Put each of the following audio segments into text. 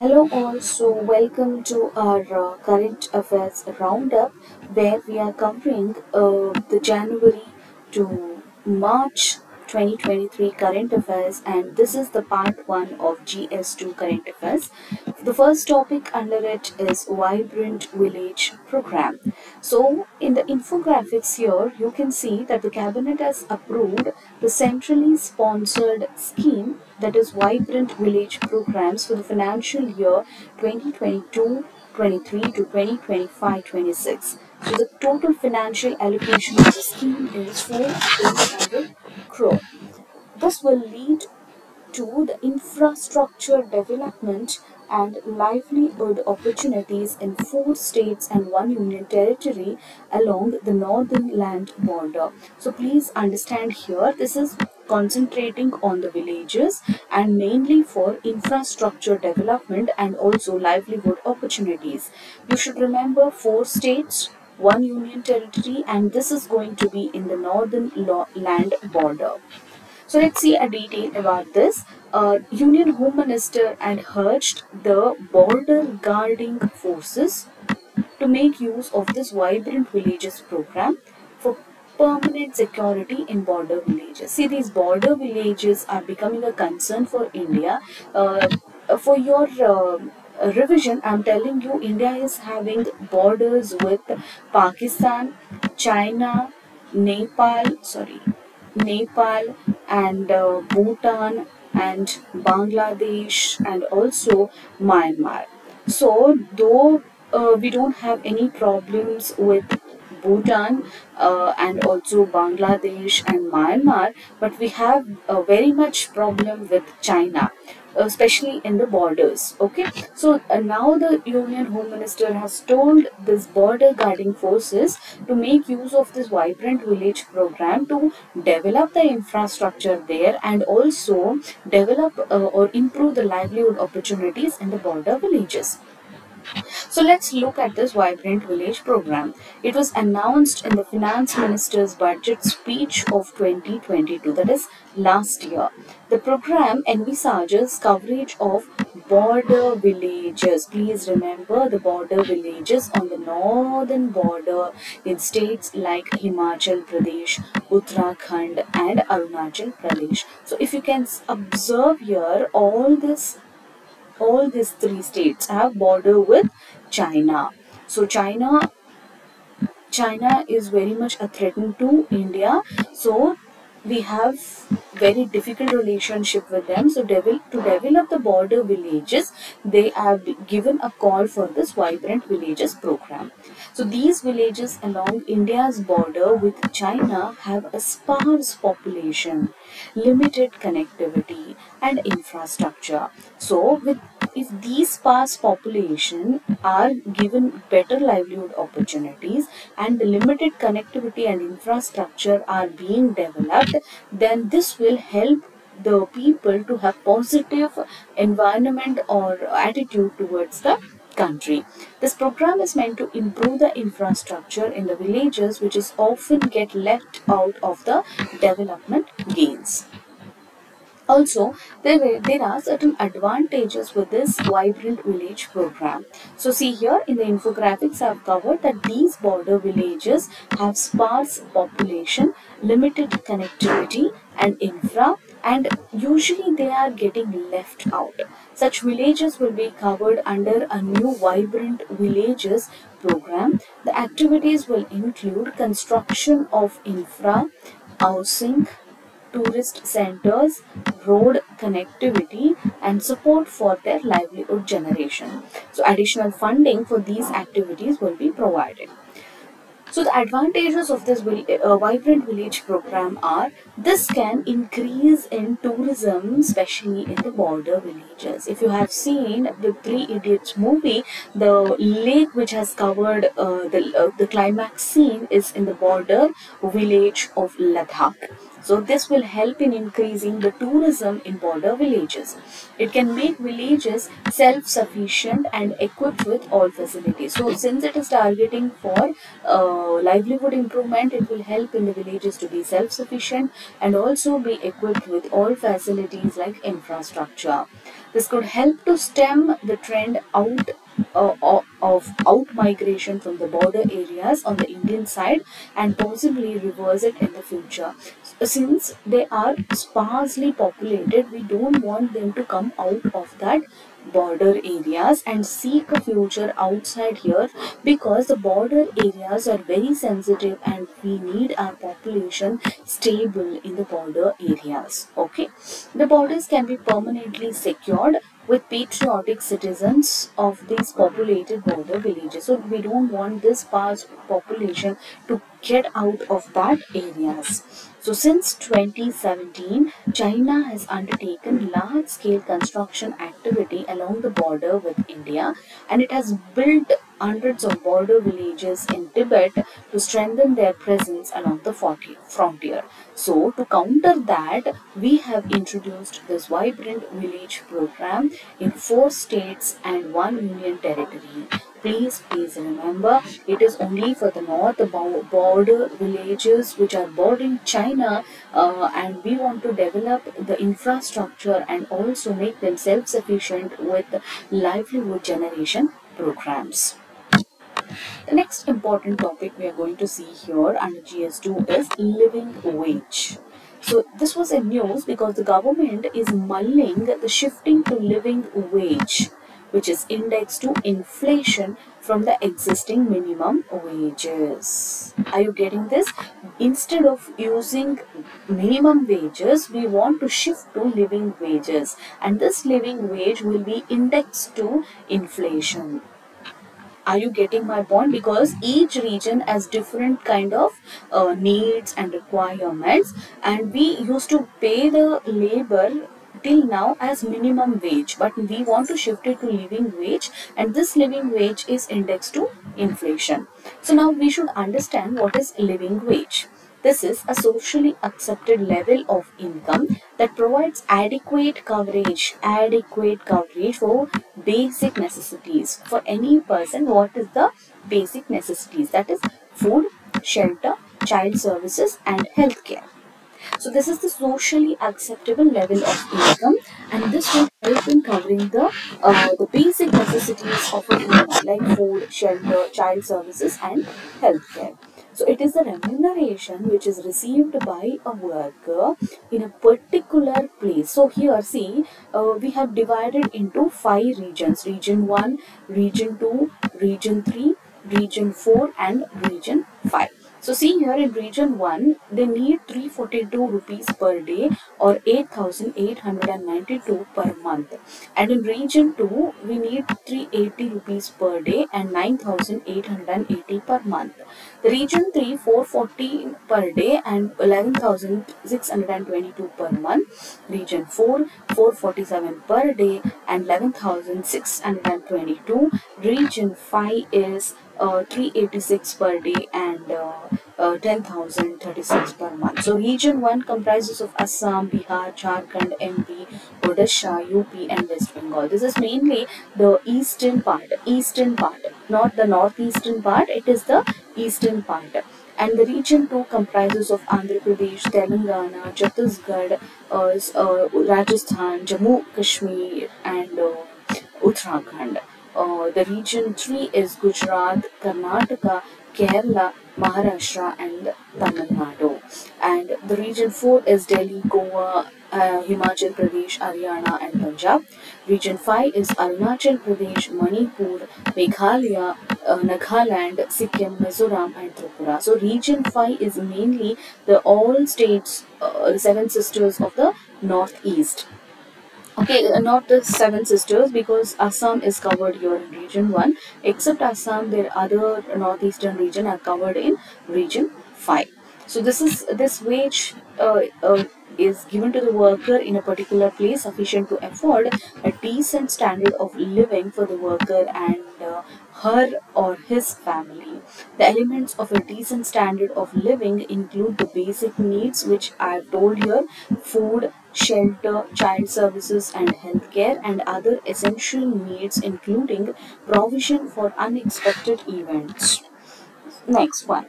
Hello all, so welcome to our current affairs roundup where we are covering the January to March 2023 current affairs, and this is the part 1 of GS2 current affairs. The first topic under it is Vibrant Village Program. So in the infographics here you can see that the cabinet has approved the centrally sponsored scheme, that is Vibrant Village Programs, for the financial year 2022-23 to 2025-26. So the total financial allocation of the scheme is 4,800 crore. This will lead to the infrastructure development and livelihood opportunities in 4 states and 1 union territory along the northern land border. So please understand here, this is concentrating on the villages and mainly for infrastructure development and also livelihood opportunities. You should remember 4 states, 1 union territory, and this is going to be in the northern land border. So let's see a detail about this. Union Home Minister urged the border guarding forces to make use of this Vibrant Villages program for permanent security in border villages. See, these border villages are becoming a concern for India. For your revision, I'm telling you, India is having borders with Pakistan, China, Nepal and Bhutan and Bangladesh and also Myanmar. So though we don't have any problems with Bhutan and also Bangladesh and Myanmar, but we have a very much problem with China, especially in the borders. Okay, so now the Union Home Minister has told this border guarding forces to make use of this Vibrant Village program to develop the infrastructure there and also develop or improve the livelihood opportunities in the border villages. So let's look at this Vibrant Village program. It was announced in the Finance Minister's budget speech of 2022, that is last year. The program envisages coverage of border villages. Please remember the border villages on the northern border in states like Himachal Pradesh, Uttarakhand and Arunachal Pradesh. So if you can observe here, all these 3 states have border with China. So China is very much a threat to India. So we have very difficult relationship with them. So to develop the border villages, they have given a call for this Vibrant Villages program. So these villages along India's border with China have a sparse population, limited connectivity and infrastructure. So if these sparse population are given better livelihood opportunities and the limited connectivity and infrastructure are being developed, then this will help the people to have positive environment or attitude towards the country. This program is meant to improve the infrastructure in the villages, which is often get left out of the development gains. Also, there are certain advantages with this Vibrant Village program. So see here in the infographics I have covered that these border villages have sparse population, limited connectivity and infra, and usually they are getting left out. Such villages will be covered under a new Vibrant Villages program. The activities will include construction of infra, housing, tourist centers, road connectivity and support for their livelihood generation. So additional funding for these activities will be provided. So the advantages of this Vibrant Village program are, this can increase in tourism, especially in the border villages. If you have seen the Three Idiots movie, the lake which has covered the climax scene is in the border village of Ladakh. So this will help in increasing the tourism in border villages. It can make villages self-sufficient and equipped with all facilities. So since it is targeting for livelihood improvement, it will help in the villages to be self-sufficient and also be equipped with all facilities like infrastructure. This could help to stem the trend out of out-migration from the border areas on the Indian side and possibly reverse it in the future. Since they are sparsely populated, we don't want them to come out of that border areas and seek a future outside here, because the border areas are very sensitive and we need our population stable in the border areas. Okay, the borders can be permanently secured with patriotic citizens of these populated border villages. So we don't want this past population to get out of that areas. So since 2017, China has undertaken large-scale construction activity along the border with India, and it has built hundreds of border villages in Tibet to strengthen their presence along the frontier. So to counter that, we have introduced this Vibrant Village Program in 4 states and 1 union territory. Please remember, it is only for the north border villages which are bordering China, and we want to develop the infrastructure and also make them self-sufficient with livelihood generation programs. The next important topic we are going to see here under GS2 is living wage. So this was in news because the government is mulling the shifting to living wage, which is indexed to inflation from the existing minimum wages. Are you getting this? Instead of using minimum wages, we want to shift to living wages, and this living wage will be indexed to inflation. Are you getting my point? Because each region has different kind of needs and requirements, and we used to pay the labor till now as minimum wage, but we want to shift it to living wage, and this living wage is indexed to inflation. So now we should understand what is living wage. This is a socially accepted level of income that provides adequate coverage for basic necessities. For any person, what is the basic necessities? That is food, shelter, child services and healthcare. So this is the socially acceptable level of income, and this will help in covering the basic necessities of a human, like food, shelter, child services and healthcare. So it is the remuneration which is received by a worker in a particular place. So here see, we have divided into 5 regions, region 1, region 2, region 3, region 4 and region 5. So see here in region 1, they need 342 rupees per day or 8,892 per month. And in region 2, we need 380 rupees per day and 9,880 per month. The region 3, 440 per day and 11,622 per month. Region 4, 447 per day and 11,622. Region 5 is 386 per day and 10,036 per month. So region 1 comprises of Assam, Bihar, Jharkand, MP, Odisha, UP and West Bengal. This is mainly the eastern part, not the northeastern part, it is the eastern part. And the region 2 comprises of Andhra Pradesh, Telangana, Chhattisgarh, Rajasthan, Jammu, Kashmir and Uttarakhand. The region 3 is Gujarat, Karnataka, Kerala, Maharashtra and Tamil Nadu. And the region 4 is Delhi, Goa, Himachal Pradesh, Haryana and Punjab. Region 5 is Arunachal Pradesh, Manipur, Meghalaya, Nagaland, Sikkim, Mizoram and Tripura. So region 5 is mainly the all states, 7 sisters of the northeast. Okay, not the 7 sisters, because Assam is covered here in region 1. Except Assam, their other northeastern region are covered in region 5. So this is this wage is given to the worker in a particular place sufficient to afford a decent standard of living for the worker and her or his family. The elements of a decent standard of living include the basic needs which I have told here: food, shelter, child services and healthcare, and other essential needs including provision for unexpected events. Next one.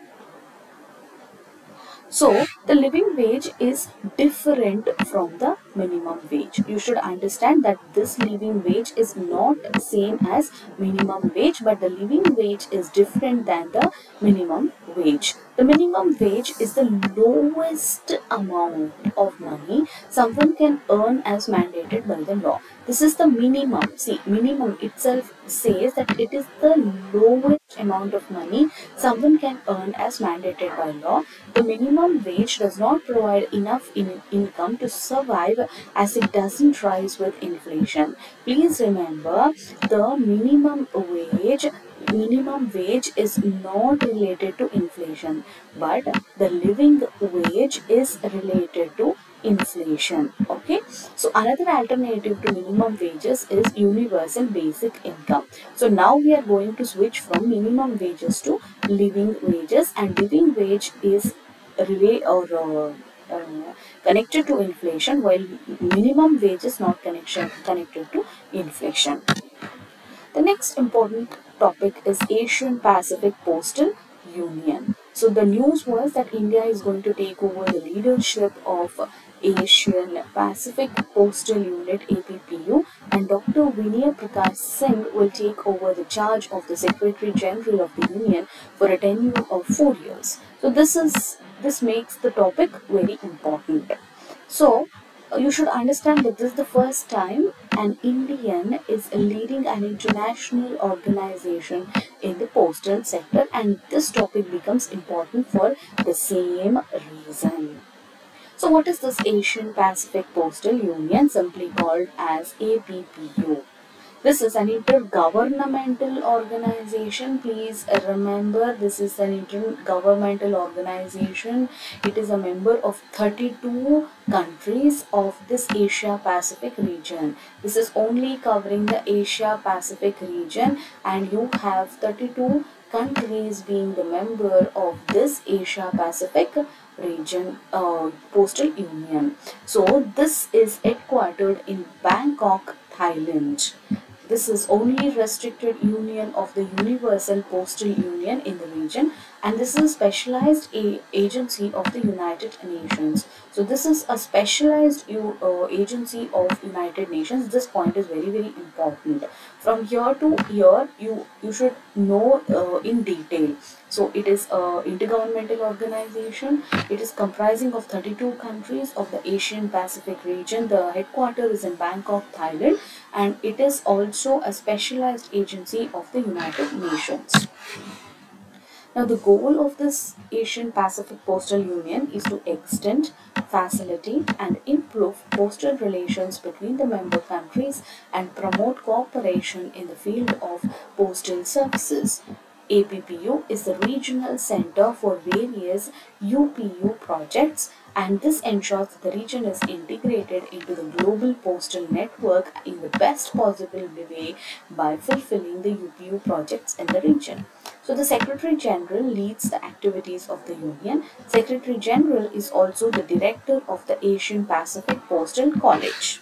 So, the living wage is different from the minimum wage. You should understand that this living wage is not same as minimum wage, but the living wage is different than the minimum wage. The minimum wage is the lowest amount of money someone can earn as mandated by the law. This is the minimum. See, minimum itself says that it is the lowest amount of money someone can earn as mandated by law. The minimum wage does not provide enough income to survive as it doesn't rise with inflation. Please remember, the minimum wage is not related to inflation, but the living wage is related to inflation. Okay, so another alternative to minimum wages is universal basic income. So now we are going to switch from minimum wages to living wages, and living wage is connected to inflation, while minimum wage is not connected to inflation. The next important topic is Asian Pacific Postal Union. So the news was that India is going to take over the leadership of Asian Pacific Postal Unit APPU, and Dr. Vinay Prakash Singh will take over the charge of the Secretary General of the Union for a tenure of 4 years. So this makes the topic very important. So you should understand that this is the first time an Indian is leading an international organization in the postal sector, and this topic becomes important for the same reason. So what is this Asian Pacific Postal Union, simply called as APPU? This is an intergovernmental organization. Please remember, this is an intergovernmental organization. It is a member of 32 countries of this Asia Pacific region. This is only covering the Asia Pacific region, and you have 32 countries being the member of this Asia Pacific region postal union. So this is headquartered in Bangkok, Thailand. This is only restricted union of the Universal Postal Union in the region, and this is a specialized agency of the United Nations. So this is a specialized agency of United Nations. This point is very, very important. From here to here, you should know in detail. So it is an intergovernmental organization. It is comprising of 32 countries of the Asian Pacific region. The headquarters is in Bangkok, Thailand, and it is also a specialized agency of the United Nations. Now, the goal of this Asian Pacific Postal Union is to extend, facilitate and improve postal relations between the member countries and promote cooperation in the field of postal services. APPU is the regional center for various UPU projects, and this ensures that the region is integrated into the global postal network in the best possible way by fulfilling the UPU projects in the region. So the Secretary General leads the activities of the Union. Secretary General is also the Director of the Asian Pacific Postal College.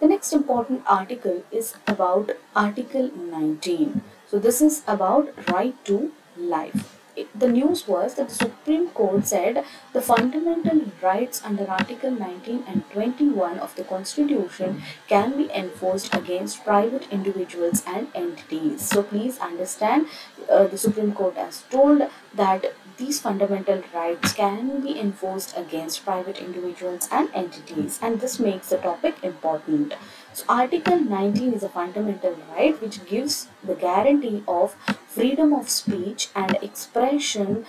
The next important article is about Article 19. So this is about right to life. The news was that the Supreme Court said the fundamental rights under Article 19 and 21 of the Constitution can be enforced against private individuals and entities. So please understand, the Supreme Court has told that these fundamental rights can be enforced against private individuals and entities, and this makes the topic important. So Article 19 is a fundamental right which gives the guarantee of freedom of speech and expression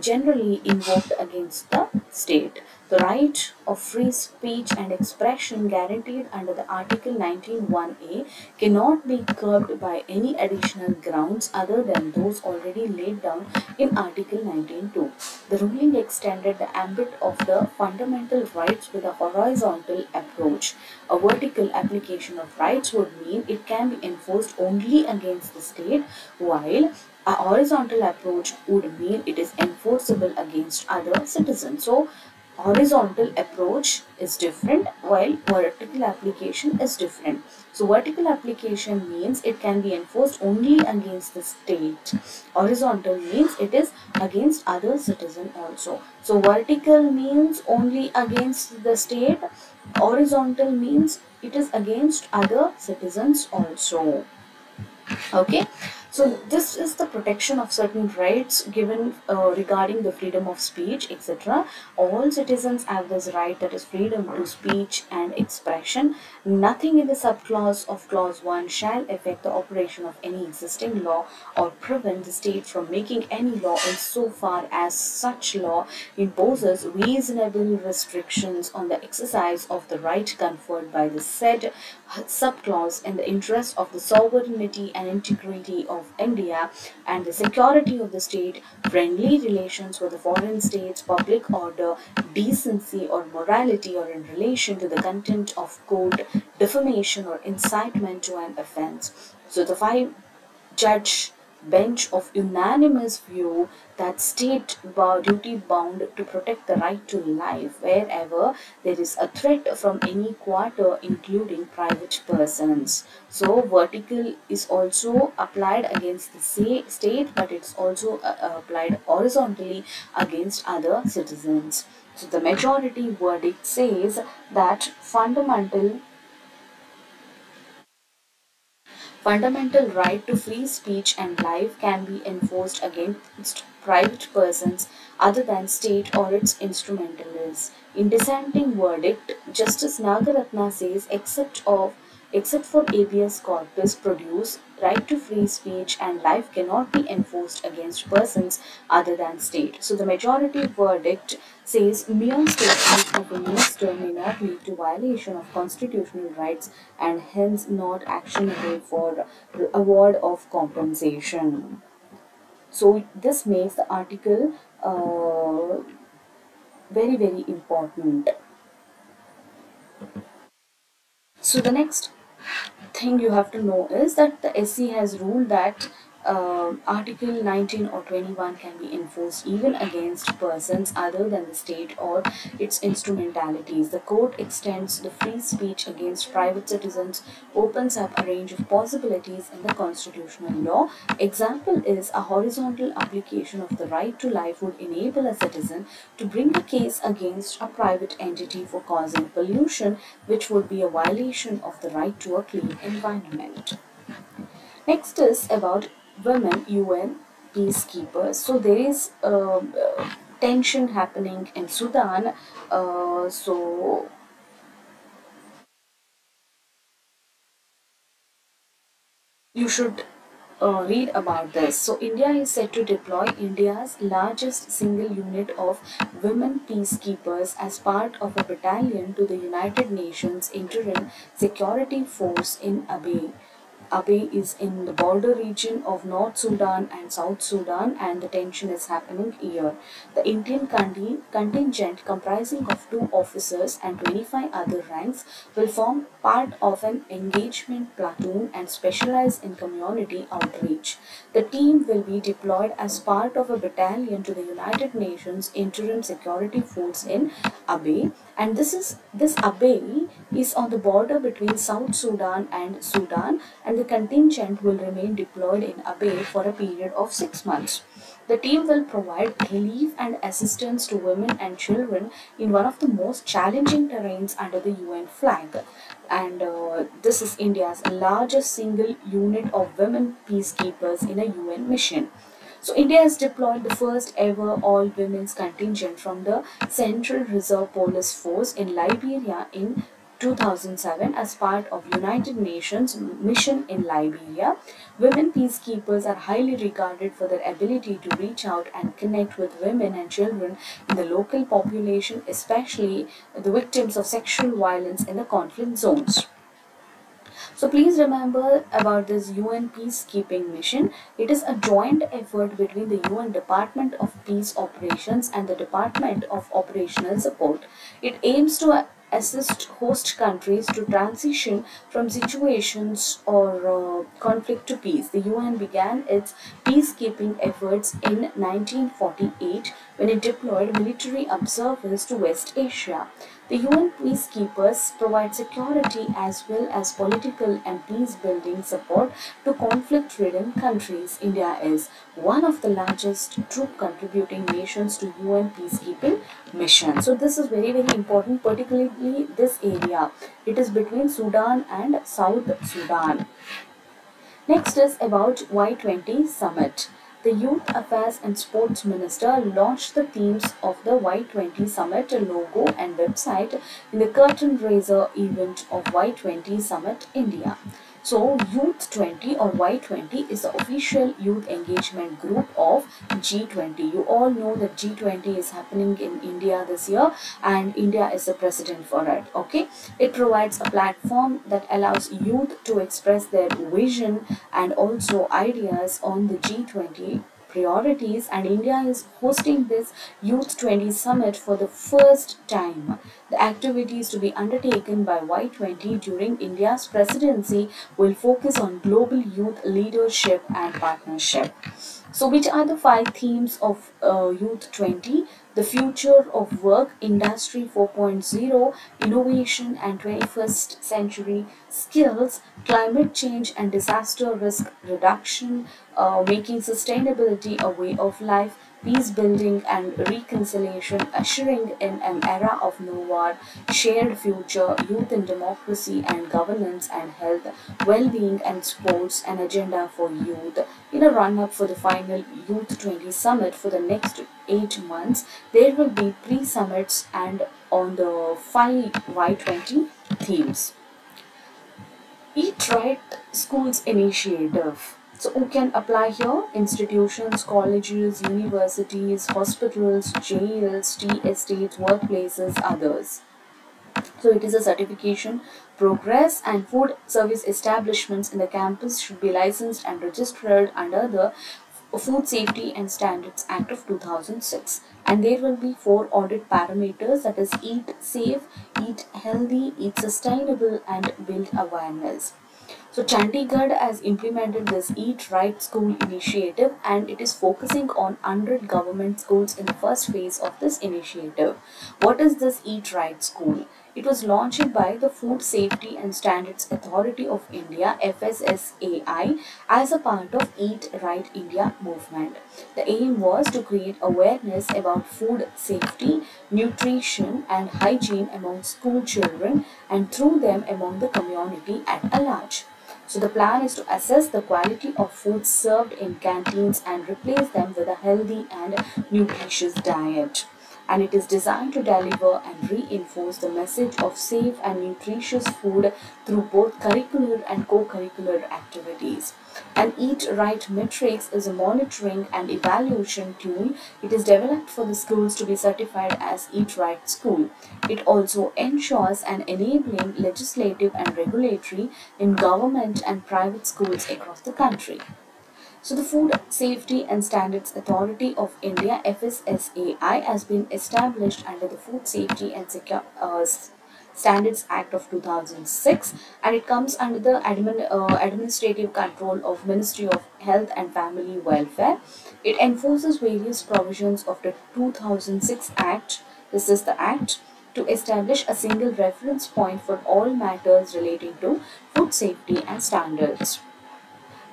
generally invoked against the state. the right of free speech and expression guaranteed under the Article 19(1)(a) cannot be curbed by any additional grounds other than those already laid down in Article 19(2). The ruling extended the ambit of the fundamental rights with a horizontal approach. A vertical application of rights would mean it can be enforced only against the state, while a horizontal approach would mean it is enforceable against other citizens. So, horizontal approach is different while vertical application is different. So, vertical application means it can be enforced only against the state. Horizontal means it is against other citizen also. So, vertical means only against the state. Horizontal means it is against other citizens also. Okay. So, this is the protection of certain rights given regarding the freedom of speech, etc. All citizens have this right, that is freedom to speech and expression. Nothing in the subclause of Clause 1 shall affect the operation of any existing law or prevent the state from making any law insofar as such law imposes reasonable restrictions on the exercise of the right conferred by the said subclause in the interest of the sovereignty and integrity of India and the security of the state, friendly relations with the foreign states, public order, decency or morality, or in relation to the content of code, defamation or incitement to an offense. So the five-judge bench of unanimous view that state duty bound to protect the right to life wherever there is a threat from any quarter, including private persons. So vertical is also applied against the state, but it's also applied horizontally against other citizens. So the majority verdict says that fundamental right to free speech and life can be enforced against private persons other than state or its instrumentalities. In dissenting verdict, Justice Nagaratna says except for habeas corpus produce, right to free speech and life cannot be enforced against persons other than state. So the majority verdict says mere statement of a minister may not lead to violation of constitutional rights and hence not actionable for award of compensation. So this makes the article very, very important. So the next thing you have to know is that the SC has ruled that Article 19 or 21 can be enforced even against persons other than the state or its instrumentalities. The court extends the free speech against private citizens, opens up a range of possibilities in the constitutional law. Example is a horizontal application of the right to life would enable a citizen to bring a case against a private entity for causing pollution, which would be a violation of the right to a clean environment. Next is about women UN peacekeepers. So there is tension happening in Sudan. You should read about this. So India is set to deploy India's largest single unit of women peacekeepers as part of a battalion to the United Nations Interim Security Force in Abyei. Abyei is in the border region of North Sudan and South Sudan, and the tension is happening here. The Indian contingent, comprising of 2 officers and 25 other ranks, will form part of an engagement platoon and specialize in community outreach. The team will be deployed as part of a battalion to the United Nations Interim Security Force in Abyei, and this Abyei is on the border between South Sudan and Sudan, and the contingent will remain deployed in Abyei for a period of 6 months. The team will provide relief and assistance to women and children in one of the most challenging terrains under the UN flag. And this is India's largest single unit of women peacekeepers in a UN mission. So India has deployed the first ever all-women's contingent from the Central Reserve Police Force in Liberia in 2007 as part of United Nations mission in Liberia. Women peacekeepers are highly regarded for their ability to reach out and connect with women and children in the local population, especially the victims of sexual violence in the conflict zones. So please remember about this UN peacekeeping mission. It is a joint effort between the UN Department of Peace Operations and the Department of Operational Support. It aims to assist host countries to transition from situations or conflict to peace. The UN began its peacekeeping efforts in 1948 when it deployed military observers to West Asia. The UN peacekeepers provide security as well as political and peace-building support to conflict-ridden countries. India is one of the largest troop-contributing nations to UN peacekeeping mission. So this is very, very important, particularly this area. It is between Sudan and South Sudan. Next is about Y20 Summit. The Youth Affairs and Sports Minister launched the themes of the Y20 Summit logo and website in the curtain raiser event of Y20 Summit India. So, Youth 20 or Y20 is the official youth engagement group of G20. You all know that G20 is happening in India this year and India is the president for it. Okay, it provides a platform that allows youth to express their vision and also ideas on the G20 priorities, and India is hosting this Youth 20 Summit for the first time. The activities to be undertaken by Y20 during India's presidency will focus on global youth leadership and partnership. So which are the 5 themes of Youth 20? The future of work, industry 4.0, innovation and 21st century skills, climate change and disaster risk reduction, making sustainability a way of life, peace building and reconciliation, ushering in an era of no war, shared future, youth and democracy and governance and health, well-being and sports, an agenda for youth. In a run-up for the final Youth 20 Summit for the next 8 months, there will be 3 summits and on the 5 Y20 themes. Eat Right Schools Initiative. So who can apply here? Institutions, colleges, universities, hospitals, jails, tea estates, workplaces, others. So it is a certification progress, and food service establishments in the campus should be licensed and registered under the Food Safety and Standards Act of 2006. And there will be 4 audit parameters, that is eat safe, eat healthy, eat sustainable and build awareness. So Chandigarh has implemented this Eat Right School initiative, and it is focusing on 100 government schools in the first phase of this initiative. What is this Eat Right School? It was launched by the Food Safety and Standards Authority of India FSSAI as a part of Eat Right India movement. The aim was to create awareness about food safety, nutrition and hygiene among school children and through them among the community at a large. So the plan is to assess the quality of food served in canteens and replace them with a healthy and nutritious diet. And it is designed to deliver and reinforce the message of safe and nutritious food through both curricular and co-curricular activities. An Eat Right Matrix is a monitoring and evaluation tool. It is developed for the schools to be certified as Eat Right School. It also ensures an enabling legislative and regulatory in government and private schools across the country. So the Food Safety and Standards Authority of India FSSAI has been established under the Food Safety and Standards Act of 2006, and it comes under the administrative control of Ministry of Health and Family Welfare. It enforces various provisions of the 2006 Act. This is the Act to establish a single reference point for all matters relating to food safety and standards.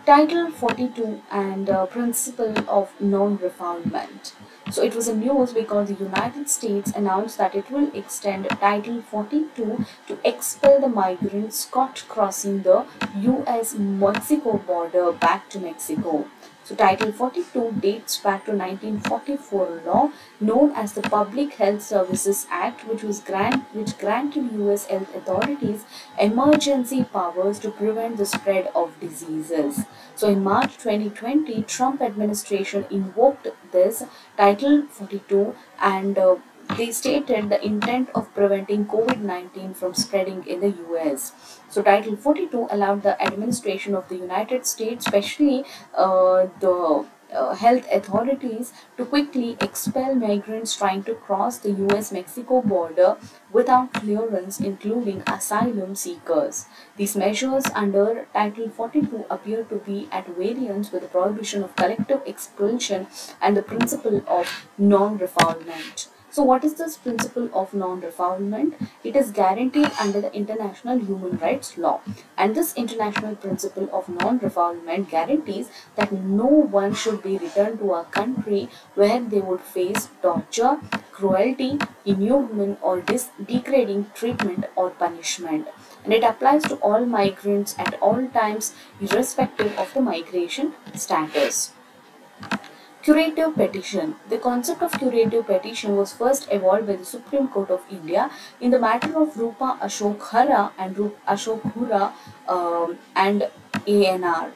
Title 42 and Principle of Non-Refoulement. So it was a news because the United States announced that it will extend Title 42 to expel the migrants caught crossing the US-Mexico border back to Mexico. So Title 42 dates back to 1944 law known as the Public Health Services Act, which granted US health authorities emergency powers to prevent the spread of diseases. So in March 2020, Trump administration invoked this Title 42 and they stated the intent of preventing COVID-19 from spreading in the US. So Title 42 allowed the administration of the United States, especially the health authorities, to quickly expel migrants trying to cross the US-Mexico border without clearance, including asylum seekers. These measures under Title 42 appear to be at variance with the prohibition of collective expulsion and the principle of non-refoulement. So what is this principle of non-refoulement? It is guaranteed under the international human rights law. And this international principle of non-refoulement guarantees that no one should be returned to a country where they would face torture, cruelty, inhuman or degrading treatment or punishment. And it applies to all migrants at all times, irrespective of the migration status. Curative petition. The concept of curative petition was first evolved by the Supreme Court of India in the matter of Rupa Ashok Hurra and ANR.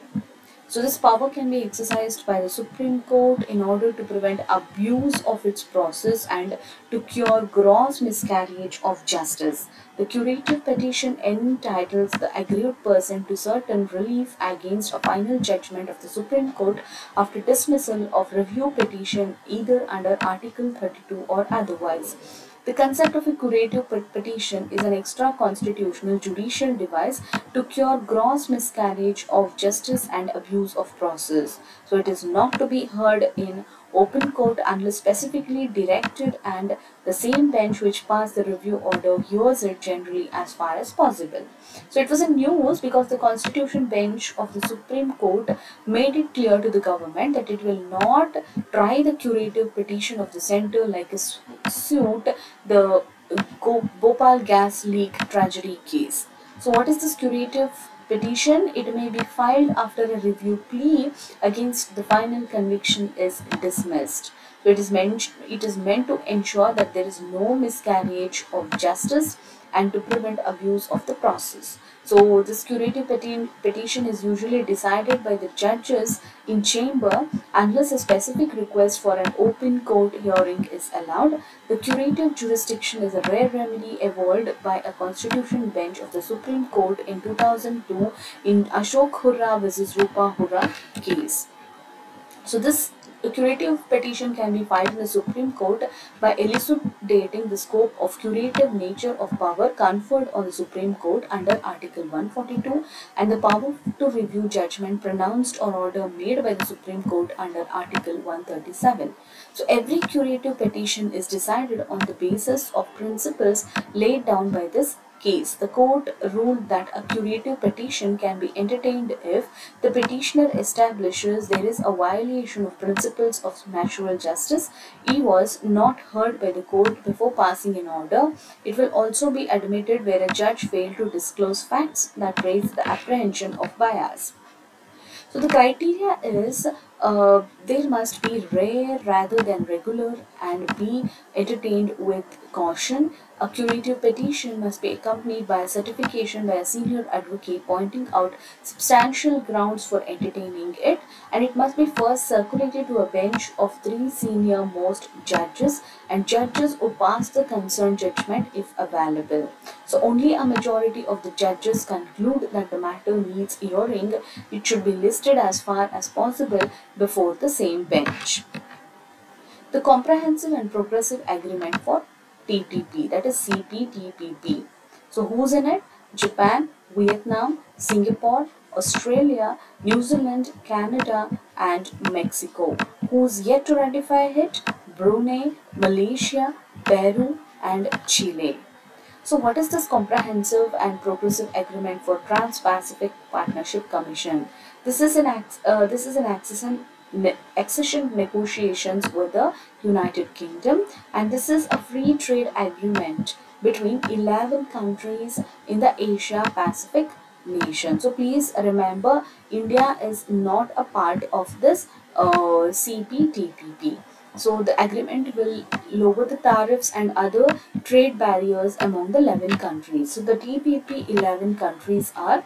So this power can be exercised by the Supreme Court in order to prevent abuse of its process and to cure gross miscarriage of justice. The curative petition entitles the aggrieved person to certain relief against a final judgment of the Supreme Court after dismissal of review petition either under Article 32 or otherwise. The concept of a curative petition is an extra-constitutional judicial device to cure gross miscarriage of justice and abuse of process. So it is not to be heard in open court unless specifically directed, and the same bench which passed the review order hears it generally as far as possible. So it was in news because the Constitution Bench of the Supreme Court made it clear to the government that it will not try the curative petition of the centre like a suit the Bhopal gas leak tragedy case. So what is this curative petition? It may be filed after a review plea against the final conviction is dismissed. So it is meant to ensure that there is no miscarriage of justice and to prevent abuse of the process. So this curative petition is usually decided by the judges in chamber unless a specific request for an open court hearing is allowed. The curative jurisdiction is a rare remedy evolved by a constitution bench of the Supreme Court in 2002 in Ashok Hurra vs. Rupa Hurra case. So this a curative petition can be filed in the Supreme Court by elucidating the scope of curative nature of power conferred on the Supreme Court under Article 142 and the power to review judgment pronounced or order made by the Supreme Court under Article 137. So every curative petition is decided on the basis of principles laid down by this case. The court ruled that a curative petition can be entertained if the petitioner establishes there is a violation of principles of natural justice. He was not heard by the court before passing an order. It will also be admitted where a judge failed to disclose facts that raise the apprehension of bias. So the criteria is there must be rare rather than regular and be entertained with caution. A curative petition must be accompanied by a certification by a senior advocate pointing out substantial grounds for entertaining it, and it must be first circulated to a bench of 3 senior most judges and judges who pass the concerned judgment if available. So only a majority of the judges conclude that the matter needs hearing. It should be listed as far as possible before the same bench. The Comprehensive and Progressive Agreement for TTP, that is CPTPP. So who's in it? Japan, Vietnam, Singapore, Australia, New Zealand, Canada and Mexico. Who's yet to ratify it? Brunei, Malaysia, Peru and Chile. So what is this Comprehensive and Progressive Agreement for Trans-Pacific Partnership Commission? This is an accession negotiations with the United Kingdom, and this is a free trade agreement between 11 countries in the Asia Pacific nation. So please remember, India is not a part of this CPTPP. So the agreement will lower the tariffs and other trade barriers among the 11 countries. So the TPP 11 countries are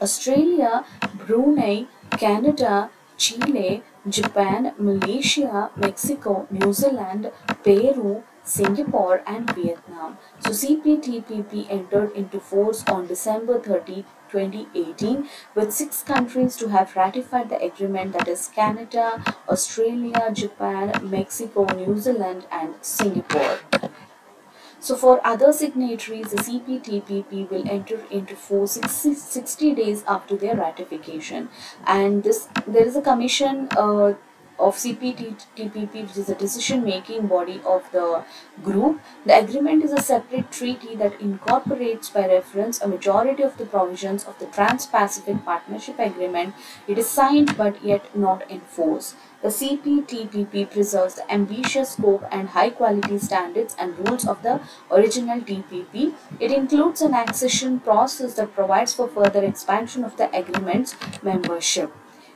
Australia, Brunei, Canada, Chile, Japan, Malaysia, Mexico, New Zealand, Peru, Singapore and Vietnam. So CPTPP entered into force on December 30, 2018, with 6 countries to have ratified the agreement, that is Canada, Australia, Japan, Mexico, New Zealand and Singapore. So for other signatories, the CPTPP will enter into force 60 days after their ratification. And there is a commission of CPTPP, which is a decision-making body of the group. The agreement is a separate treaty that incorporates by reference a majority of the provisions of the Trans-Pacific Partnership Agreement. It is signed but yet not enforced. The CPTPP preserves the ambitious scope and high-quality standards and rules of the original TPP. It includes an accession process that provides for further expansion of the agreement's membership.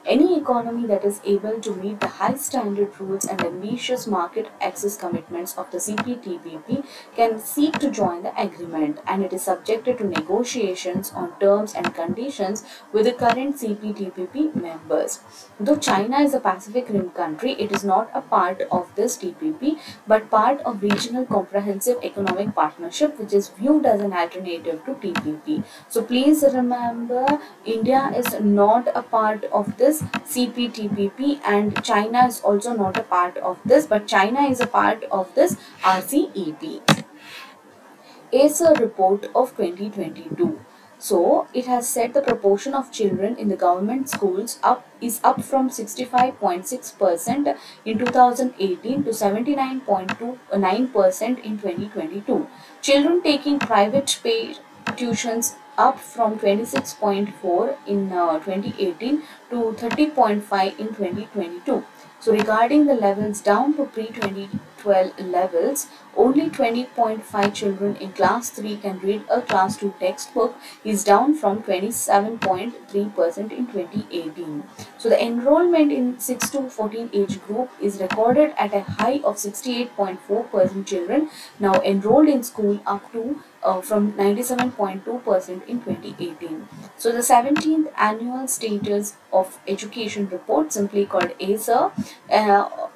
Any economy that is able to meet the high standard rules and ambitious market access commitments of the CPTPP can seek to join the agreement, and it is subjected to negotiations on terms and conditions with the current CPTPP members. Though China is a Pacific Rim country, it is not a part of this TPP but part of Regional Comprehensive Economic Partnership, which is viewed as an alternative to TPP. So please remember, India is not a part of this CPTPP and China is also not a part of this, but China is a part of this RCEP. ACER report of 2022. So it has said the proportion of children in the government schools is up from 65.6% in 2018 to 79.29% in 2022. Children taking private paid tuitions up from 26.4 in 2018 to 30.5 in 2022. So regarding the levels down to pre-2012 levels, only 20.5 children in class 3 can read a class 2 textbook, is down from 27.3% in 2018. So the enrollment in 6 to 14 age group is recorded at a high of 68.4% children now enrolled in school, up to from 97.2% in 2018. So the 17th annual status of education report, simply called ACER,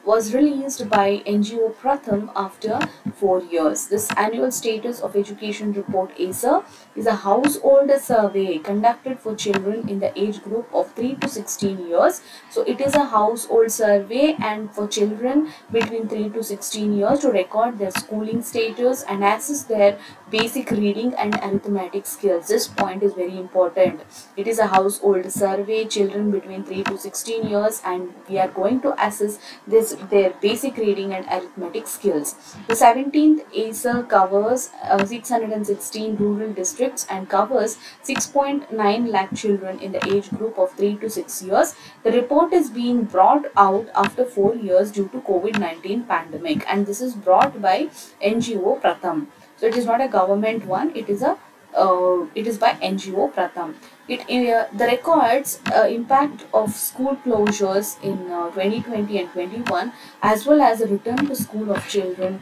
was released by NGO Pratham after 4 years. This annual status of education report ACER is a household survey conducted for children in the age group of 3 to 16 years. So it is a household survey and for children between 3 to 16 years to record their schooling status and assess their basic reading and arithmetic skills. This point is very important. It is a household survey, children between 3 to 16 years, and we are going to assess their basic reading and arithmetic skills. The 17th ACER covers 616 rural districts and covers 6.9 lakh children in the age group of 3 to 6 years. The report is being brought out after 4 years due to COVID-19 pandemic, and this is brought by NGO Pratham. So it is not a government one, it is by NGO Pratham. The records impact of school closures in 2020 and 21, as well as the return to school of children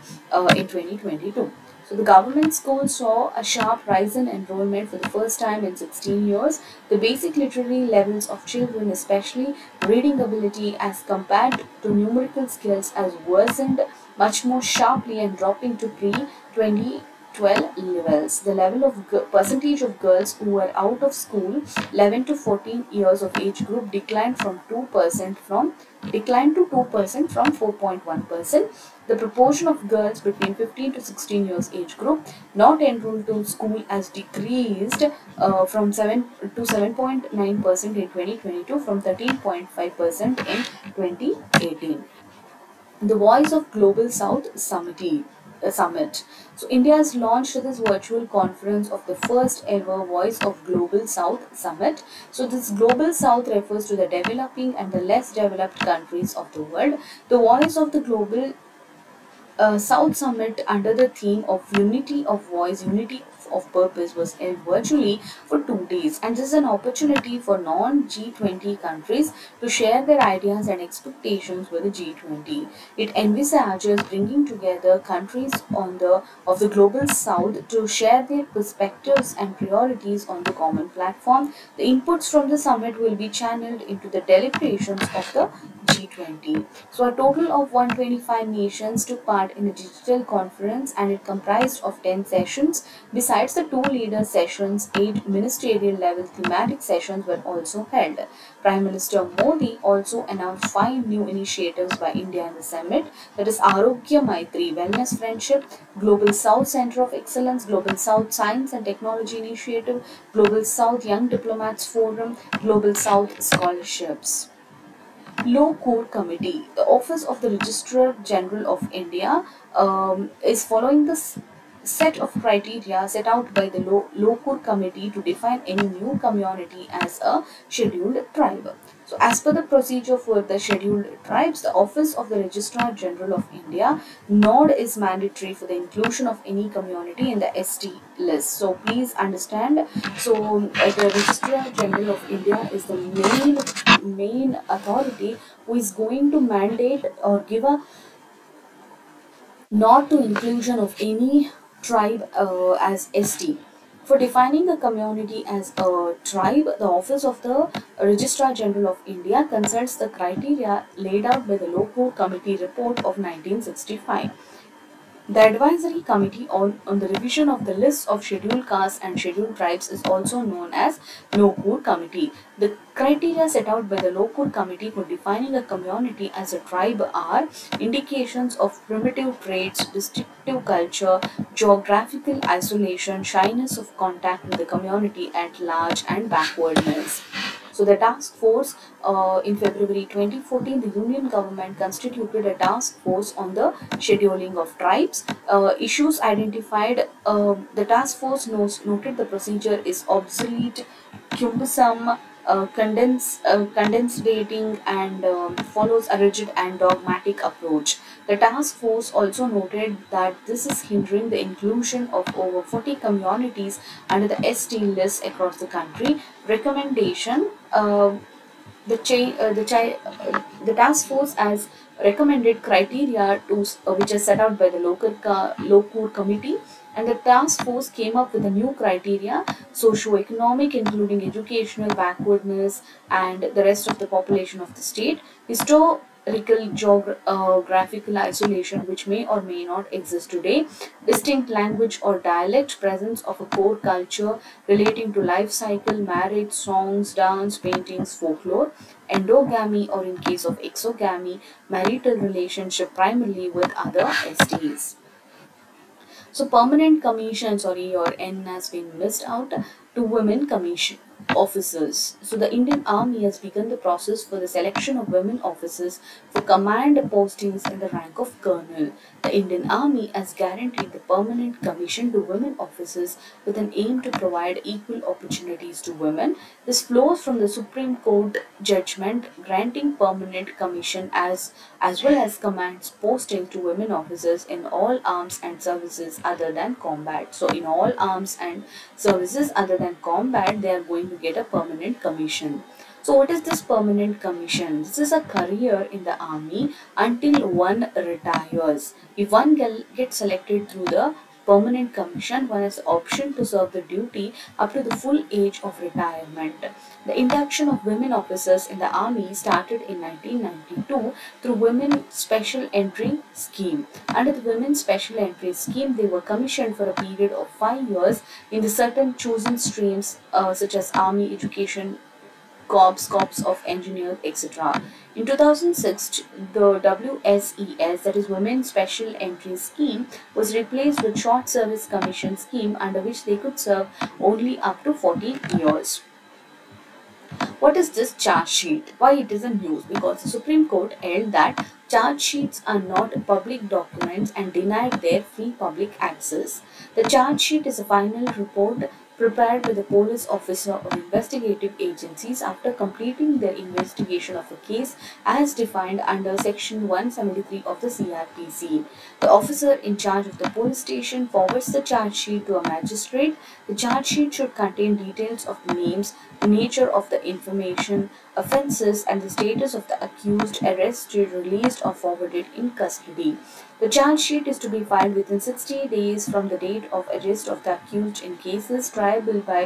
in 2022. So the government schools saw a sharp rise in enrollment for the first time in 16 years. The basic literary levels of children, especially reading ability as compared to numerical skills, has worsened much more sharply and dropping to pre-2012 levels. The level of percentage of girls who were out of school 11 to 14 years of age group declined to 2% from 4.1%. The proportion of girls between 15 to 16 years age group not enrolled to school has decreased from 7.9% in 2022 from 13.5% in 2018. The Voice of Global South Summit. So India has launched this virtual conference of the first ever Voice of Global South Summit. So this Global South refers to the developing and the less developed countries of the world. The Voice of the Global South Summit under the theme of unity of voice, unity of purpose was held virtually for 2 days, and this is an opportunity for non-G20 countries to share their ideas and expectations with the G20. It envisages bringing together countries of the global south to share their perspectives and priorities on the common platform. The inputs from the summit will be channeled into the deliberations of the G20. So a total of 125 nations took part in a digital conference, and it comprised of 10 sessions. Besides the 2 leader sessions, 8 ministerial level thematic sessions were also held. Prime Minister Modi also announced 5 new initiatives by India in the summit, that is Arogya Maitri, Wellness Friendship, Global South Center of Excellence, Global South Science and Technology Initiative, Global South Young Diplomats Forum, Global South Scholarships. Lokur Committee. The Office of the Registrar General of India is following this set of criteria set out by the Lokur Committee to define any new community as a scheduled tribe. So as per the procedure for the scheduled tribes, the Office of the Registrar General of India, NOD is mandatory for the inclusion of any community in the ST list. So please understand, so the Registrar General of India is the main authority who is going to mandate or give a nod to inclusion of any tribe as ST. For defining a community as a tribe, the Office of the Registrar General of India consults the criteria laid out by the Lokur Committee report of 1965. The Advisory Committee on the Revision of the List of Scheduled Castes and Scheduled Tribes is also known as Lokur Committee. The criteria set out by the Lokur Committee for defining a community as a tribe are indications of primitive traits, distinctive culture, geographical isolation, shyness of contact with the community at large, and backwardness. So the task force in February 2014, the Union government constituted a task force on the scheduling of tribes. Issues identified, the task force noted the procedure is obsolete, cumbersome, condensed dating, and follows a rigid and dogmatic approach. The task force also noted that this is hindering the inclusion of over 40 communities under the ST list across the country. Recommendation, the task force has recommended criteria which are set out by the Lokur Committee, and the task force came up with a new criteria: socio-economic, including educational backwardness and the rest of the population of the state, historical geographical isolation which may or may not exist today, distinct language or dialect, presence of a core culture relating to life cycle, marriage, songs, dance, paintings, folklore, endogamy or in case of exogamy, marital relationship primarily with other STs. So permanent commission, sorry, your N has been missed out, to women commission officers. So the Indian Army has begun the process for the selection of women officers for command postings in the rank of colonel. The Indian Army has guaranteed the permanent commission to women officers with an aim to provide equal opportunities to women. This flows from the Supreme Court judgment granting permanent commission as well as command posting to women officers in all arms and services other than combat. So in all arms and services other than combat, they are going to get a permanent commission. So what is this permanent commission? This is a career in the army until one retires. If one gets selected through the permanent commission, one has the option to serve the duty up to the full age of retirement. The induction of women officers in the army started in 1992 through Women's Special Entry Scheme. Under the Women's Special Entry Scheme, they were commissioned for a period of 5 years in the certain chosen streams such as army, education, corps of engineers, etc. In 2006, the WSES, that is Women's Special Entry Scheme, was replaced with Short Service Commission Scheme, under which they could serve only up to 40 years. What is this charge sheet? Why it is in news? Because the Supreme Court held that charge sheets are not public documents and denied their free public access. The charge sheet is a final report prepared by the police officer or investigative agencies after completing their investigation of a case as defined under Section 173 of the CRPC. The officer in charge of the police station forwards the charge sheet to a magistrate. The charge sheet should contain details of the names, the nature of the information, offences and the status of the accused, arrested, released or forwarded in custody. The charge sheet is to be filed within 60 days from the date of arrest of the accused in cases triable by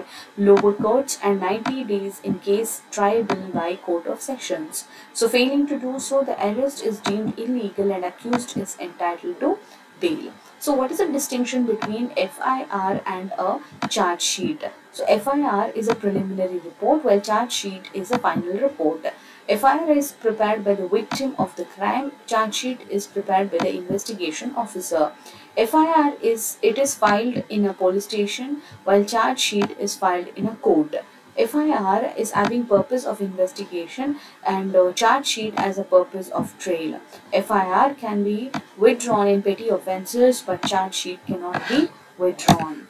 lower courts and 90 days in case triable by court of sections. So failing to do so, the arrest is deemed illegal and accused is entitled to bail. So what is the distinction between FIR and a charge sheet? So FIR is a preliminary report while charge sheet is a final report. FIR is prepared by the victim of the crime. Charge sheet is prepared by the investigation officer. FIR is filed in a police station while charge sheet is filed in a court. FIR is having purpose of investigation and charge sheet as a purpose of trial. FIR can be withdrawn in petty offences but charge sheet cannot be withdrawn.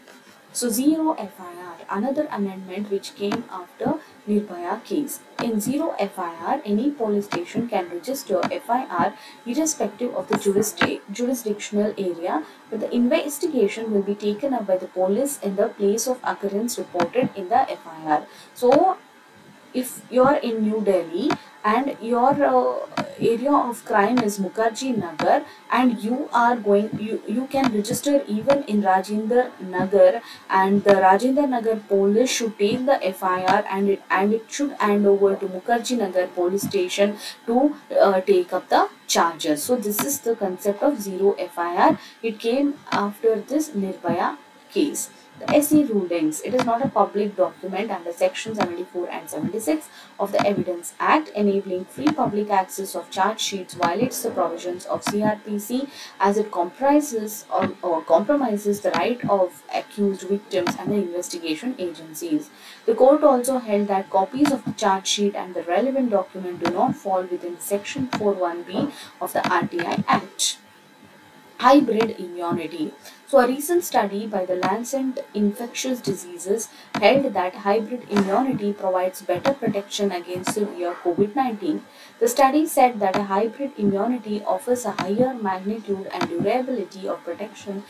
So zero FIR, another amendment which came after Nirbhaya case. In zero FIR, any police station can register FIR irrespective of the jurisdictional area, but the investigation will be taken up by the police in the place of occurrence reported in the FIR. So if you are in New Delhi and your area of crime is Mukherjee Nagar and you are going, you can register even in Rajendra Nagar, and the Rajendra Nagar police should take the FIR and it should hand over to Mukherjee Nagar police station to take up the charges. So this is the concept of zero FIR. It came after this Nirbhaya case. The SE rulings. It is not a public document under Section 74 and 76 of the Evidence Act. Enabling free public access of charge sheets violates the provisions of CRPC as it comprises or compromises the right of accused victims and the investigation agencies. The court also held that copies of the charge sheet and the relevant document do not fall within Section 41B of the RTI Act. Hybrid immunity. So a recent study by the Lancet Infectious Diseases held that hybrid immunity provides better protection against severe COVID-19. The study said that a hybrid immunity offers a higher magnitude and durability of protection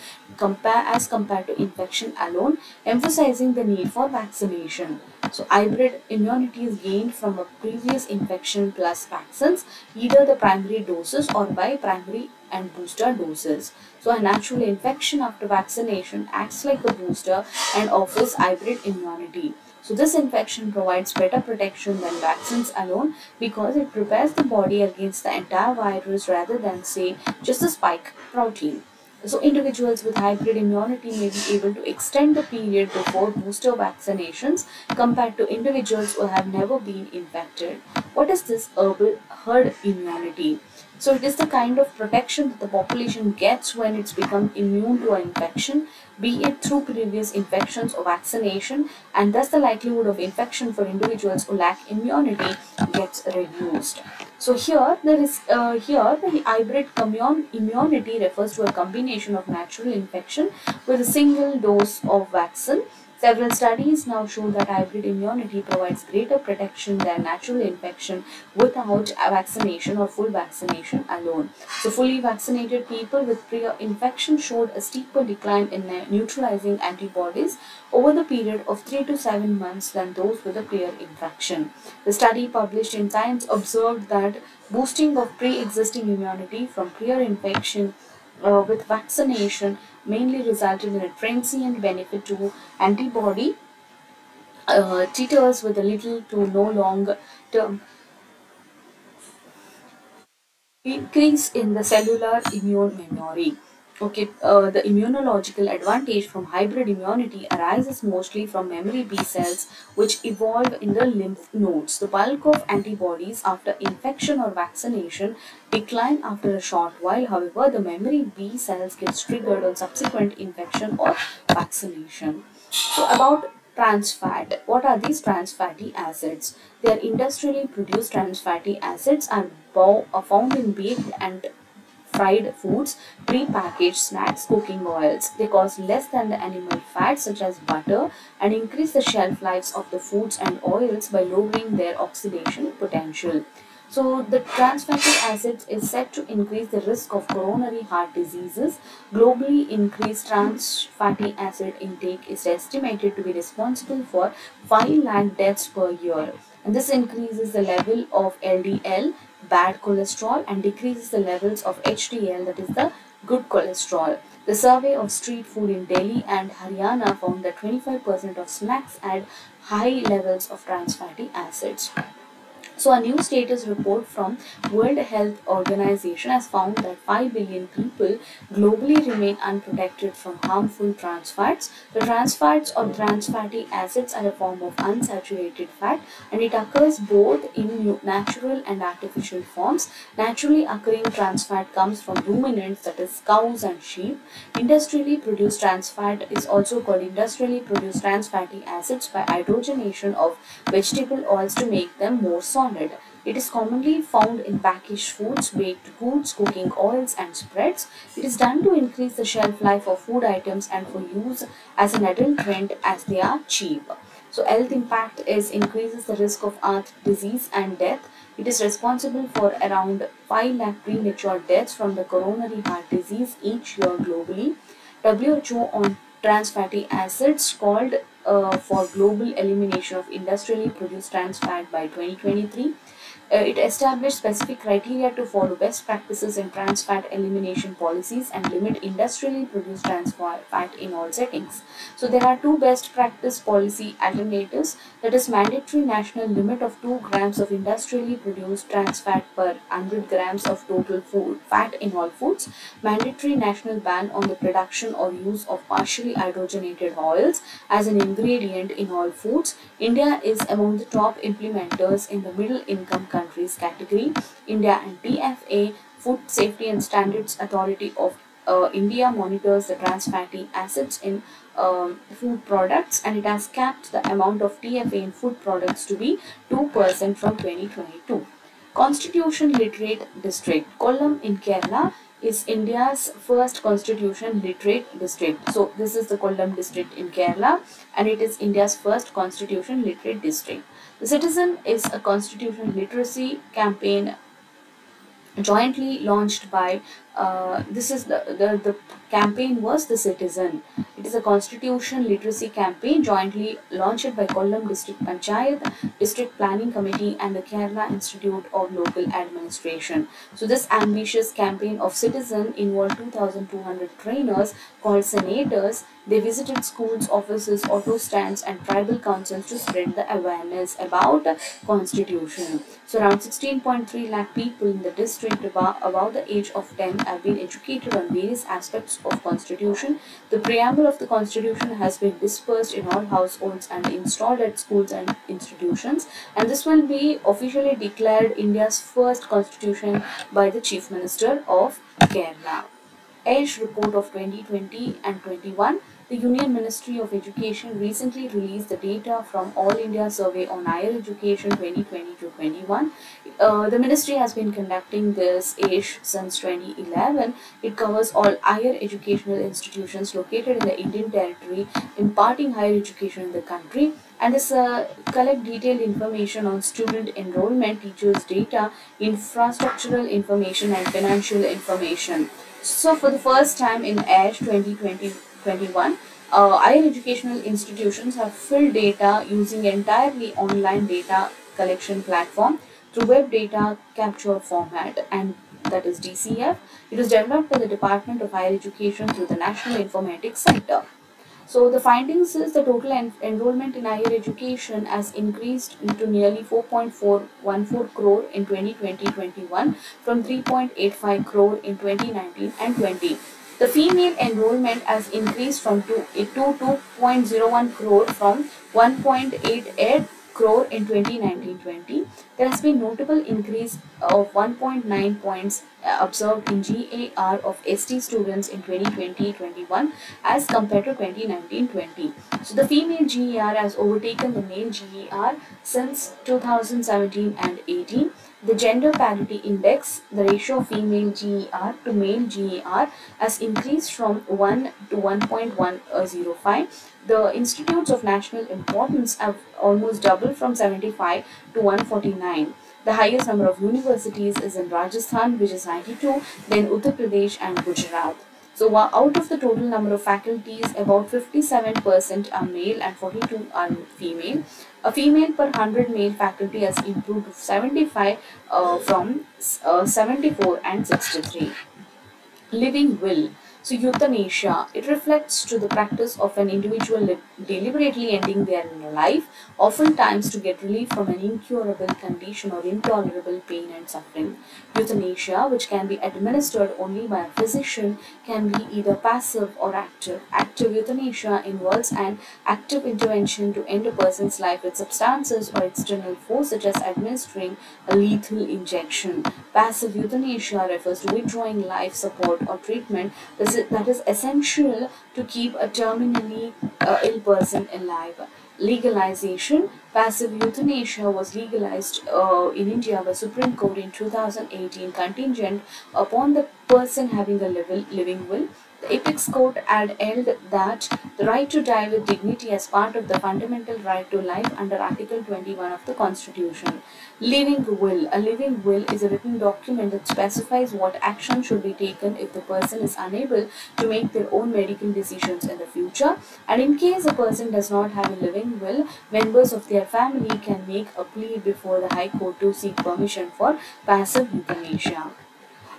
as compared to infection alone, emphasizing the need for vaccination. So hybrid immunity is gained from a previous infection plus vaccines, either the primary doses or by primary and booster doses. So a natural infection after vaccination acts like a booster and offers hybrid immunity. So this infection provides better protection than vaccines alone because it prepares the body against the entire virus rather than, say, just the spike protein. So individuals with hybrid immunity may be able to extend the period before booster vaccinations compared to individuals who have never been infected. What is this herd immunity? So it is the kind of protection that the population gets when it's become immune to an infection, be it through previous infections or vaccination, and thus the likelihood of infection for individuals who lack immunity gets reduced. So here the hybrid immunity refers to a combination of natural infection with a single dose of vaccine. Several studies now show that hybrid immunity provides greater protection than natural infection without vaccination or full vaccination alone. So fully vaccinated people with prior infection showed a steeper decline in neutralizing antibodies over the period of 3 to 7 months than those with a prior infection. The study published in Science observed that boosting of pre-existing immunity from prior infection with vaccination mainly resulted in a transient benefit to antibody titers with a little to no long-term increase in the cellular immune memory. Okay, the immunological advantage from hybrid immunity arises mostly from memory B cells which evolve in the lymph nodes. The bulk of antibodies after infection or vaccination decline after a short while. However, the memory B cells gets triggered on subsequent infection or vaccination. So about trans fat. What are these trans fatty acids? They are industrially produced trans fatty acids and are found in baked and fried foods, pre-packaged snacks, cooking oils. They cost less than the animal fat such as butter and increase the shelf lives of the foods and oils by lowering their oxidation potential. So the trans fatty acid is said to increase the risk of coronary heart diseases. Globally, increased trans fatty acid intake is estimated to be responsible for 5 lakh deaths per year. And this increases the level of LDL, bad cholesterol, and decreases the levels of HDL, that is the good cholesterol. The survey of street food in Delhi and Haryana found that 25% of snacks had high levels of trans fatty acids. So a new status report from World Health Organization has found that 5 billion people globally remain unprotected from harmful trans fats. The trans fats or trans fatty acids are a form of unsaturated fat, and it occurs both in natural and artificial forms. Naturally occurring trans fat comes from ruminants, that is cows and sheep. Industrially produced trans fat is also called industrially produced trans fatty acids by hydrogenation of vegetable oils to make them more solid. It is commonly found in packaged foods, baked goods, cooking oils and spreads. It is done to increase the shelf life of food items and for use as an adulterant as they are cheap. So health impact is increases the risk of heart disease and death. It is responsible for around 5 lakh premature deaths from the coronary heart disease each year globally. WHO on trans fatty acids called for global elimination of industrially produced trans fat by 2023. It established specific criteria to follow best practices in trans fat elimination policies and limit industrially produced trans fat in all settings. So there are two best practice policy alternatives, that is mandatory national limit of 2 grams of industrially produced trans fat per 100 grams of total food fat in all foods, mandatory national ban on the production or use of partially hydrogenated oils as an ingredient in all foods. India is among the top implementers in the middle income countries category. India and PFA, Food Safety and Standards Authority of India monitors the trans fatty acids in food products, and it has capped the amount of TFA in food products to be 2% from 2022. Constitution Literate District. Kollam in Kerala is India's first constitution literate district. So this is the Kollam district in Kerala, and it is India's first constitution literate district. The Citizen is a constitution literacy campaign jointly launched by It is a constitution literacy campaign jointly launched by Kollam District Panchayat, District Planning Committee and the Kerala Institute of Local Administration. So this ambitious campaign of Citizen involved 2,200 trainers called senators. They visited schools, offices, auto stands and tribal councils to spread the awareness about the constitution. So around 16.3 lakh people in the district above the age of 10 have been educated on various aspects of constitution. The preamble of the constitution has been dispersed in all households and installed at schools and institutions, and this will be officially declared India's first constitution by the Chief Minister of Kerala. AISH report of 2020 and 21. The Union Ministry of Education recently released the data from All India Survey on Higher Education 2020-21. The ministry has been conducting this AISH since 2011. It covers all higher educational institutions located in the Indian territory imparting higher education in the country, and this collect detailed information on student enrollment, teachers' data, infrastructural information and financial information. So for the first time in AISH 2020-21, higher educational institutions have full data using entirely online data collection platform through web data capture format, and that is DCF. It was developed by the Department of Higher Education through the National Informatics Center. So the findings is the total enrollment in higher education has increased to nearly 4.414 crore in 2020-21 from 3.85 crore in 2019 and 20. The female enrollment has increased from 2.01 crore from 1.88 crore in 2019-20. There has been notable increase of 1.9 points observed in GAR of ST students in 2020-21 as compared to 2019-20. So the female GAR has overtaken the male GAR since 2017 and 18. The gender parity index, the ratio of female GAR to male GAR, has increased from 1 to 1.105. The institutes of national importance have almost doubled from 75 to 149. The highest number of universities is in Rajasthan, which is 92, then Uttar Pradesh and Gujarat. So out of the total number of faculties, about 57% are male and 42 are female. A female per 100 male faculty has improved to 75 from 74 and 63. Living will. So euthanasia, it reflects to the practice of an individual deliberately ending their life, oftentimes to get relief from an incurable condition or intolerable pain and suffering. Euthanasia, which can be administered only by a physician, can be either passive or active. Active euthanasia involves an active intervention to end a person's life with substances or external force, such as administering a lethal injection. Passive euthanasia refers to withdrawing life support or treatment that is essential to keep a terminally ill person alive. Legalization. Passive euthanasia was legalized in India by Supreme Court in 2018, contingent upon the person having a living will. The Apex Court had held that the right to die with dignity as part of the fundamental right to life under Article 21 of the Constitution. Living will. A living will is a written document that specifies what action should be taken if the person is unable to make their own medical decisions in the future. And in case a person does not have a living will, members of their family can make a plea before the High Court to seek permission for passive euthanasia.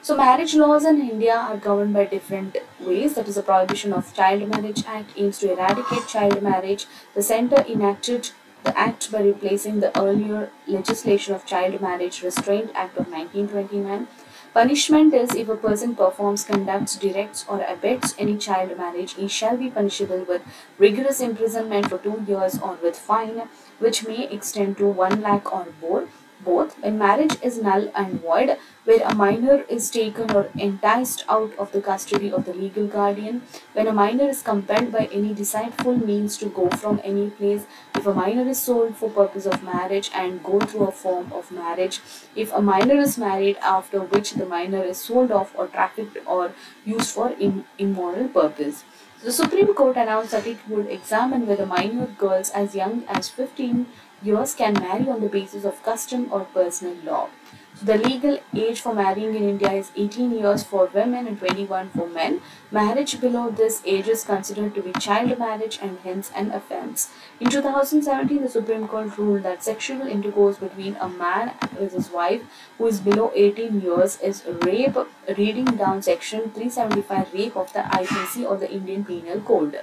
So marriage laws in India are governed by different ways. That is, the Prohibition of Child Marriage Act aims to eradicate child marriage. The Centre enacted the Act by replacing the earlier legislation of Child Marriage Restraint Act of 1929. Punishment is, if a person performs, conducts, directs or abets any child marriage, he shall be punishable with rigorous imprisonment for 2 years or with fine, which may extend to 1 lakh or more. Both, when marriage is null and void, where a minor is taken or enticed out of the custody of the legal guardian, when a minor is compelled by any deceitful means to go from any place, if a minor is sold for purpose of marriage and go through a form of marriage, if a minor is married, after which the minor is sold off or trafficked or used for immoral purpose. The Supreme Court announced that it would examine whether minor girls as young as 15 years can marry on the basis of custom or personal law. So the legal age for marrying in India is 18 years for women and 21 for men. Marriage below this age is considered to be child marriage and hence an offence. In 2017, the Supreme Court ruled that sexual intercourse between a man with his wife who is below 18 years is rape, reading down section 375 rape of the IPC or the Indian Penal Code.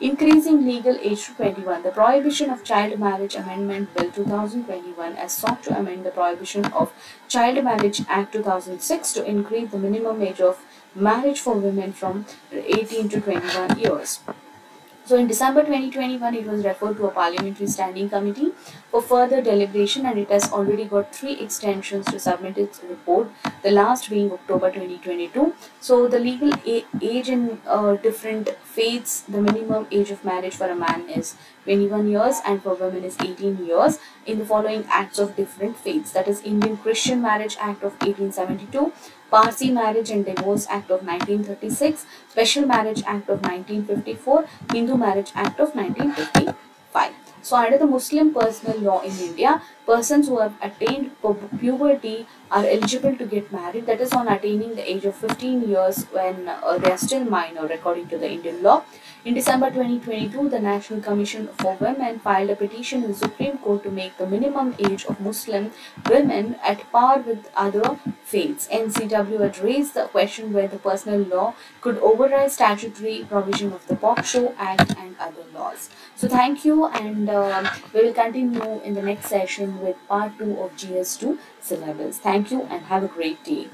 Increasing legal age to 21. The Prohibition of Child Marriage Amendment Bill 2021 has sought to amend the Prohibition of Child Marriage Act 2006 to increase the minimum age of marriage for women from 18 to 21 years. So in December 2021, it was referred to a parliamentary standing committee for further deliberation, and it has already got 3 extensions to submit its report, the last being October 2022. So the legal age in different faiths, the minimum age of marriage for a man is 21 years and for women is 18 years in the following acts of different faiths. That is, Indian Christian Marriage Act of 1872. Parsi Marriage and Divorce Act of 1936, Special Marriage Act of 1954, Hindu Marriage Act of 1955. So under the Muslim personal law in India, persons who have attained puberty are eligible to get married, that is, on attaining the age of 15 years when they are still minor according to the Indian law. In December 2022, the National Commission for Women filed a petition in the Supreme Court to make the minimum age of Muslim women at par with other faiths. NCW had raised the question whether the personal law could override statutory provision of the Poksho Act and other laws. So thank you, and we will continue in the next session with part 2 of GS2 syllabus. Thank you and have a great day.